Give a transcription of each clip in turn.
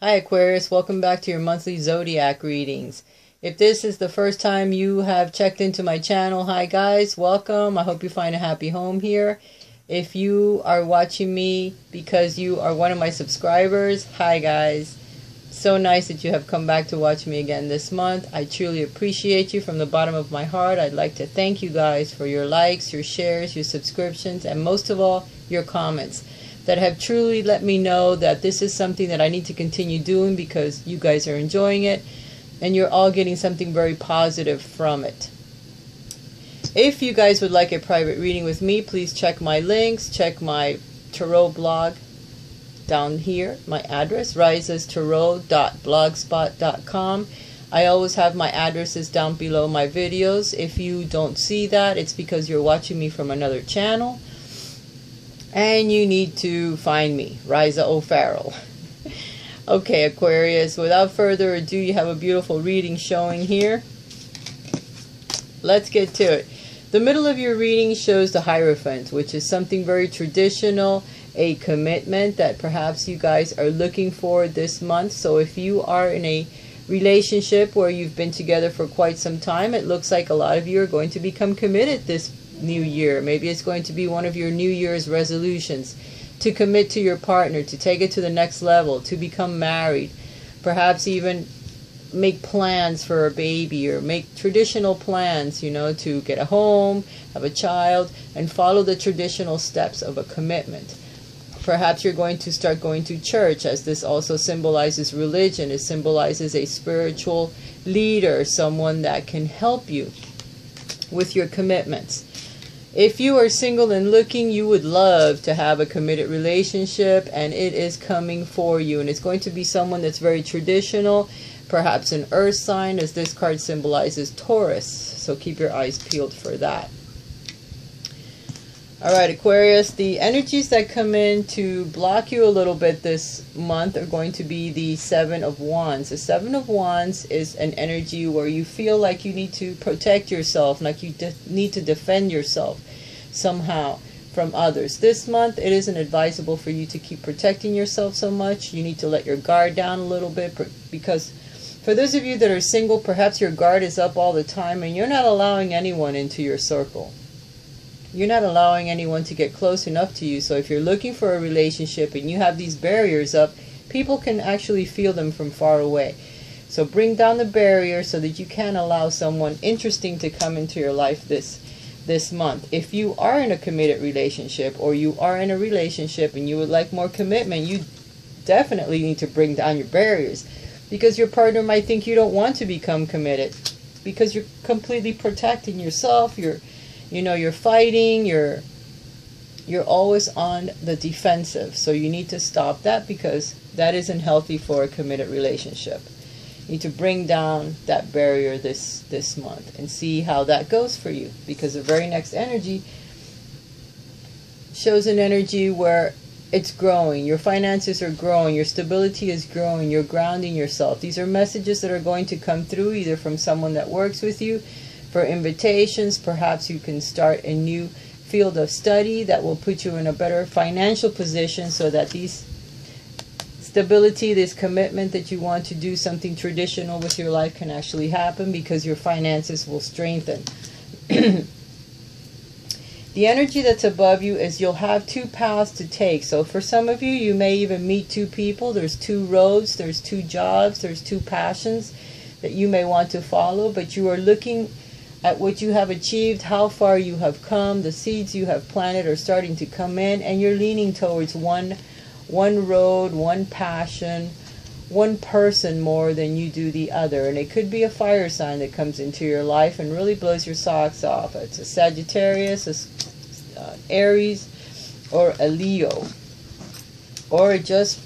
Hi Aquarius, welcome back to your monthly zodiac readings. If this is the first time you have checked into my channel, hi guys, welcome. I hope you find a happy home here. If you are watching me because you are one of my subscribers, hi guys. So nice that you have come back to watch me again this month. I truly appreciate you from the bottom of my heart. I'd like to thank you guys for your likes, your shares, your subscriptions, and most of all, your comments that have truly let me know that this is something that I need to continue doing because you guys are enjoying it and you're all getting something very positive from it. If you guys would like a private reading with me, please check my links, check my tarot blog down here, my address, raisastarot.blogspot.com. I always have my addresses down below my videos. If you don't see that, it's because you're watching me from another channel. And you need to find me, Raisa O'Farrell. Okay, Aquarius, without further ado, you have a beautiful reading showing here. Let's get to it. The middle of your reading shows the Hierophant, which is something very traditional, a commitment that perhaps you guys are looking for this month. So if you are in a relationship where you've been together for quite some time, it looks like a lot of you are going to become committed this new year. Maybe it's going to be one of your New Year's resolutions to commit to your partner, to take it to the next level, to become married, perhaps even make plans for a baby or make traditional plans, you know, to get a home, have a child, and follow the traditional steps of a commitment. Perhaps you're going to start going to church, as this also symbolizes religion. It symbolizes a spiritual leader, someone that can help you with your commitments. If you are single and looking, you would love to have a committed relationship, and it is coming for you. And it's going to be someone that's very traditional, perhaps an earth sign, as this card symbolizes Taurus. So keep your eyes peeled for that. All right, Aquarius, the energies that come in to block you a little bit this month are going to be the Seven of Wands. The Seven of Wands is an energy where you feel like you need to protect yourself, like you need to defend yourself somehow from others. This month, it isn't advisable for you to keep protecting yourself so much. You need to let your guard down a little bit because for those of you that are single, perhaps your guard is up all the time and you're not allowing anyone into your circle. You're not allowing anyone to get close enough to you. So if you're looking for a relationship and you have these barriers up, people can actually feel them from far away. So bring down the barrier so that you can allow someone interesting to come into your life this month. If you are in a committed relationship or you are in a relationship and you would like more commitment, you definitely need to bring down your barriers because your partner might think you don't want to become committed because you're completely protecting yourself. You're fighting, you're always on the defensive. So you need to stop that because that isn't healthy for a committed relationship. You need to bring down that barrier this month and see how that goes for you. Because the very next energy shows an energy where it's growing. Your finances are growing. Your stability is growing. You're grounding yourself. These are messages that are going to come through either from someone that works with you, for invitations. Perhaps you can start a new field of study that will put you in a better financial position so that this stability, this commitment that you want to do something traditional with your life can actually happen because your finances will strengthen. The energy that's above you is you'll have two paths to take. So for some of you, you may even meet two people. There's two roads, there's two jobs, there's two passions that you may want to follow, but you are looking at what you have achieved, how far you have come, the seeds you have planted are starting to come in, and you're leaning towards one road, one passion, one person more than you do the other. And it could be a fire sign that comes into your life and really blows your socks off. It's a Sagittarius, an Aries, or a Leo, or it just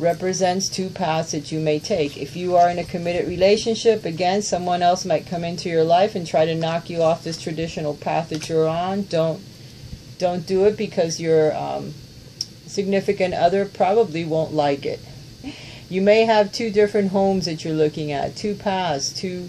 represents two paths that you may take. If you are in a committed relationship, again, someone else might come into your life and try to knock you off this traditional path that you're on. Don't do it because your significant other probably won't like it. You may have two different homes that you're looking at, two paths, two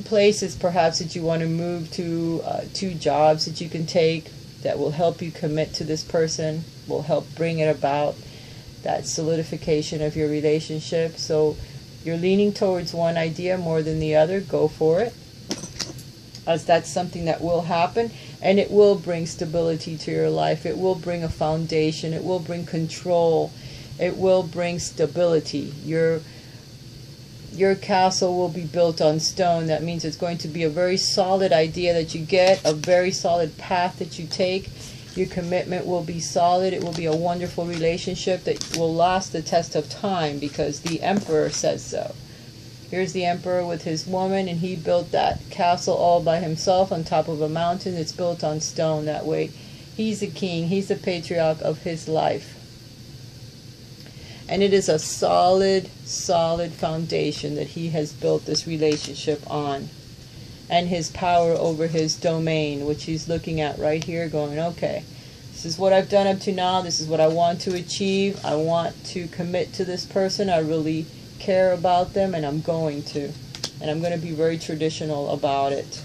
places perhaps that you want to move to, two jobs that you can take that will help you commit to this person, will help bring it about. that solidification of your relationship. So you're leaning towards one idea more than the other. Go for it, as that's something that will happen, and it will bring stability to your life. It will bring a foundation. It will bring control. It will bring stability. Your castle will be built on stone. That means it's going to be a very solid idea that you get, a very solid path that you take. Your commitment will be solid. It will be a wonderful relationship that will last the test of time because the Emperor says so. Here's the Emperor with his woman, and he built that castle all by himself on top of a mountain. It's built on stone that way. He's the king. He's the patriarch of his life. And it is a solid, solid foundation that he has built this relationship on. And his power over his domain, which he's looking at right here going, okay, this is what I've done up to now. This is what I want to achieve. I want to commit to this person. I really care about them, and I'm going to. And I'm going to be very traditional about it.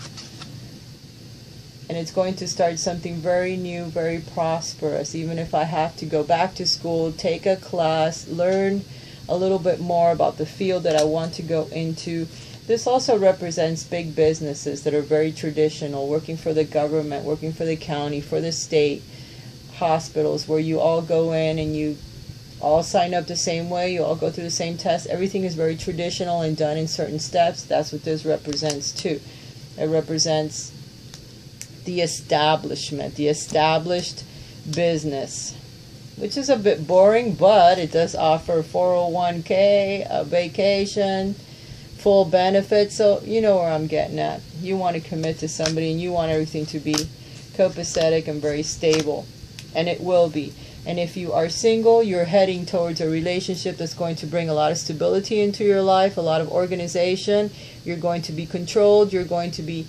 And it's going to start something very new, very prosperous. Even if I have to go back to school, take a class, learn a little bit more about the field that I want to go into. This also represents big businesses that are very traditional, working for the government, working for the county, for the state, hospitals, where you all go in and you all sign up the same way, you all go through the same test. Everything is very traditional and done in certain steps. That's what this represents too. It represents the establishment, the established business, which is a bit boring, but it does offer 401k, a vacation, full benefits. So you know where I'm getting at. You want to commit to somebody, and you want everything to be copacetic and very stable, and it will be. And if you are single, you're heading towards a relationship that's going to bring a lot of stability into your life, a lot of organization. You're going to be controlled. You're going to be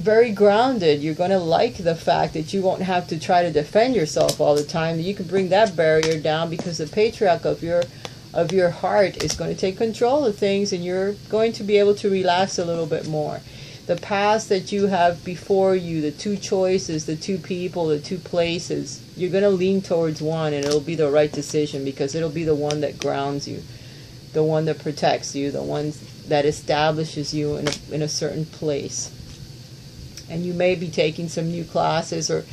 very grounded. You're going to like the fact that you won't have to try to defend yourself all the time. You can bring that barrier down because the patriarch of your heart is going to take control of things, and you're going to be able to relax a little bit more. The paths that you have before you, the two choices, the two people, the two places, you're going to lean towards one, and it'll be the right decision because it'll be the one that grounds you, the one that protects you, the one that establishes you in a certain place. And you may be taking some new classes or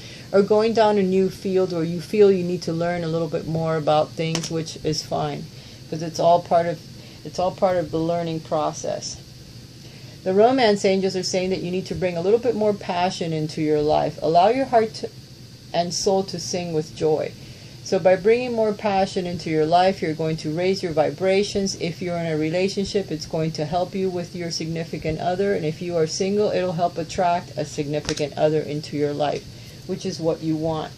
going down a new field where you feel you need to learn a little bit more about things, which is fine because it's all part of the learning process. The romance angels are saying that you need to bring a little bit more passion into your life. Allow your heart and soul to sing with joy. So by bringing more passion into your life, you're going to raise your vibrations. If you're in a relationship, it's going to help you with your significant other. And if you are single, it'll help attract a significant other into your life, which is what you want.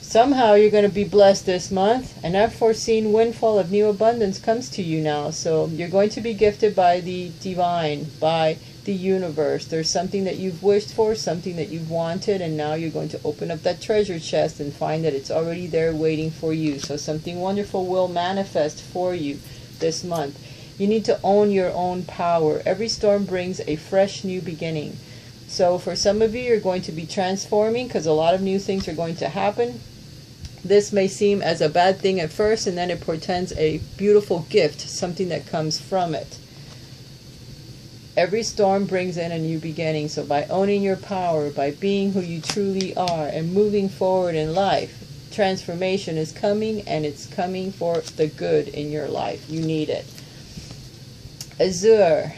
Somehow you're going to be blessed this month. An unforeseen windfall of new abundance comes to you now. So you're going to be gifted by the divine, by the universe. There's something that you've wished for, something that you've wanted, and now you're going to open up that treasure chest and find that it's already there waiting for you. So something wonderful will manifest for you this month. You need to own your own power. Every storm brings a fresh new beginning. So for some of you, you're going to be transforming because a lot of new things are going to happen. This may seem as a bad thing at first, and then it portends a beautiful gift, something that comes from it. Every storm brings in a new beginning, so by owning your power, by being who you truly are, and moving forward in life, transformation is coming, and it's coming for the good in your life. You need it. Azure.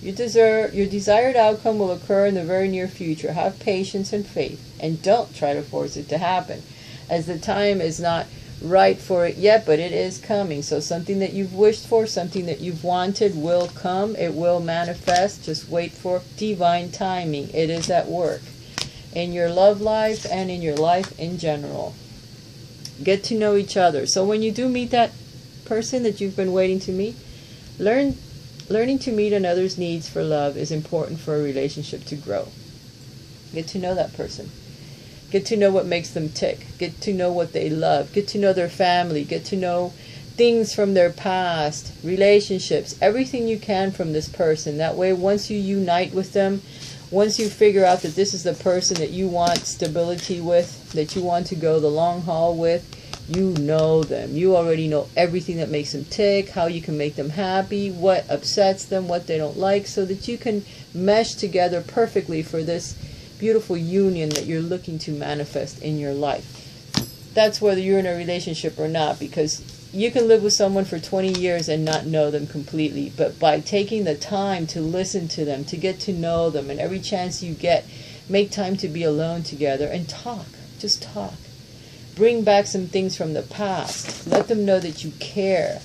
Your desired outcome will occur in the very near future. Have patience and faith, and don't try to force it to happen, as the time is not right for it yet, but it is coming. So something that you've wished for, something that you've wanted will come. It will manifest. Just wait for divine timing. It is at work in your love life and in your life in general. Get to know each other. So when you do meet that person that you've been waiting to meet, learning to meet another's needs for love is important for a relationship to grow. Get to know that person. Get to know what makes them tick. Get to know what they love. Get to know their family. Get to know things from their past, relationships, everything you can from this person. That way, once you unite with them, Once you figure out that this is the person that you want stability with, that you want to go the long haul with, you know them. You already know everything that makes them tick, how you can make them happy, what upsets them, what they don't like, so that you can mesh together perfectly for this beautiful union that you're looking to manifest in your life. That's whether you're in a relationship or not, because you can live with someone for 20 years and not know them completely. But by taking the time to listen to them, to get to know them, and every chance you get, make time to be alone together and talk. Just talk. Bring back some things from the past. Let them know that you care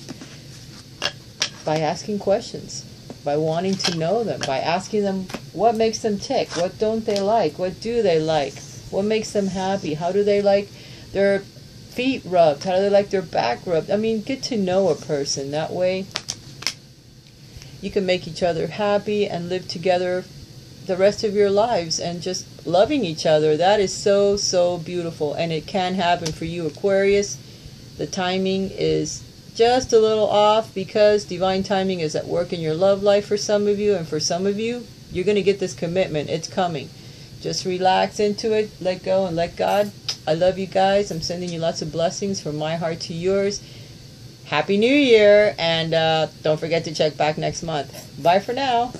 by asking questions, by wanting to know them, by asking them what makes them tick, what don't they like, what do they like, what makes them happy, how do they like their feet rubbed, how do they like their back rubbed. I mean, get to know a person. That way you can make each other happy and live together the rest of your lives and just loving each other. That is so, so beautiful, and it can happen for you, Aquarius. The timing is just a little off because divine timing is at work in your love life for some of you, and for some of you, you're going to get this commitment. It's coming. Just relax into it, let go, and let God. I love you guys. I'm sending you lots of blessings from my heart to yours. Happy New Year, and don't forget to check back next month. Bye for now.